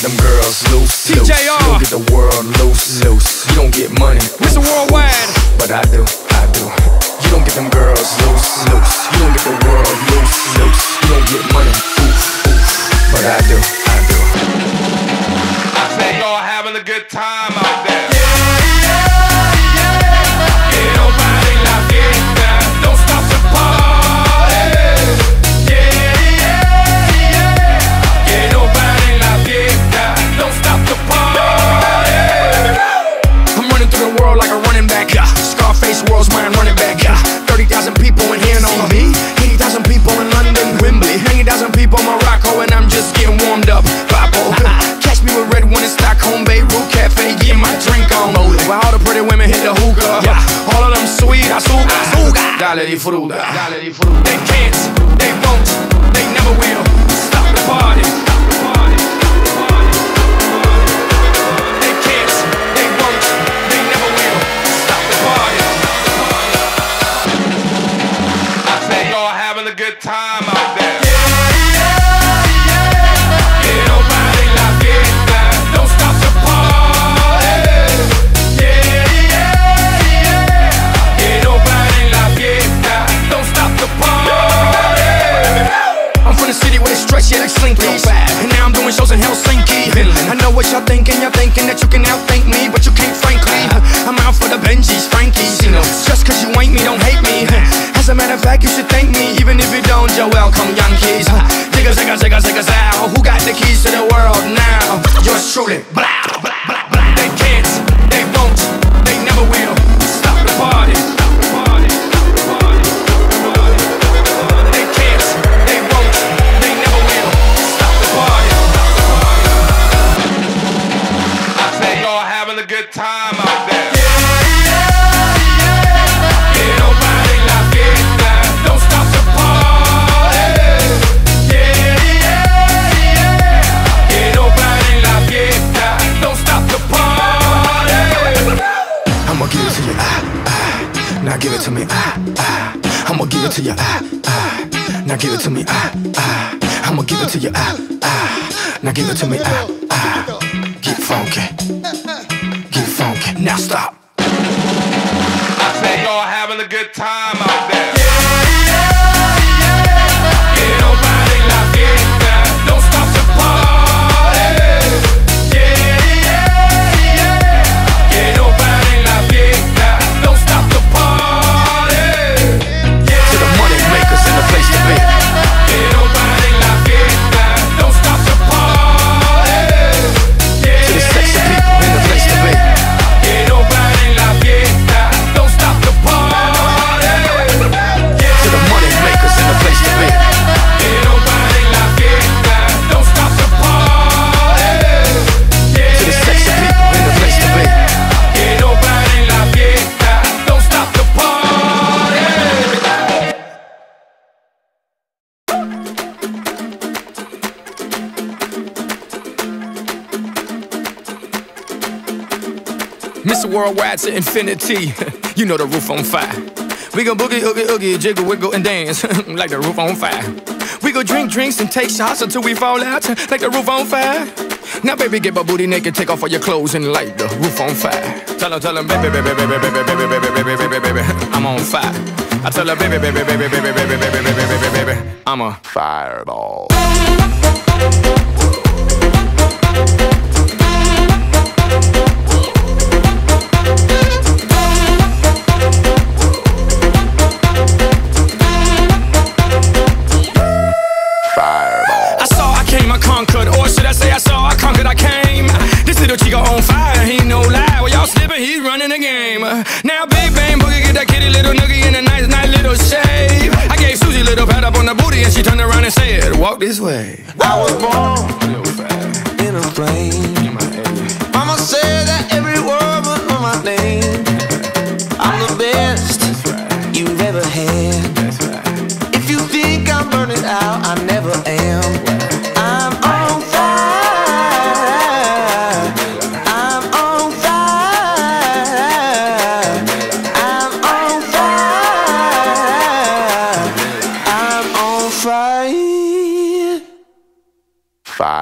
get them girls loose, TJR. Loose. You don't get the world loose, loose. You don't get money, Mr. Worldwide, but I do, I do. You don't get them girls loose, loose. You don't get the world loose, loose. You don't get money, oof, oof, but I do, I do. I say y'all having a good time out there. Dale di fruta, dale di fruta. They can't, they won't, they never will. Stop the party, stop the party, stop the party, stop the party. They can't, they won't, they never will. Stop the party, stop the party. I say y'all having a good time out there. Yeah, like Slinkies. And now I'm doing shows in Helsinki, Finland. I know what y'all thinking. Y'all thinking that you can outthink me, but you can't, frankly. I'm out for the Benjis, Frankies. Just cause you ain't me, don't hate me. As a matter of fact, you should thank me, even if you don't. You're welcome, Yankees. Digga, digga, digga, digga, out. Who got the keys to the world now? Yours truly. Blah, blah, blah, blah. They can't, they won't, they never will. Stop the party. Time out there. I'ma give it to you, now give it to me, I'ma give it to you, now give it to me, I'ma give it to you, now give it to me, get funky. Funky. Now stop. I say y'all having a good time out there. Mr. Worldwide to infinity, you know the roof on fire. We gon' boogie, oogie, oogie, jiggle, wiggle, and dance like the roof on fire. We gon' drink drinks and take shots until we fall out like the roof on fire. Now baby, get my booty naked, take off all your clothes and light the roof on fire. Tell her, baby, baby, baby, baby, baby, baby, baby, baby, baby, baby, I'm on fire. I tell her, baby, baby, baby, baby, baby, baby, baby, baby, baby, baby, I'm a fireball. Now big bang boogie, get that kitty little noogie in a nice, nice little shave. I gave Susie a little pat up on the booty and she turned around and said, walk this way. I was born in a plane. Mama said that every word was on my name. I'm the best you've ever had. If you think I'm burning out, I never am. Bye.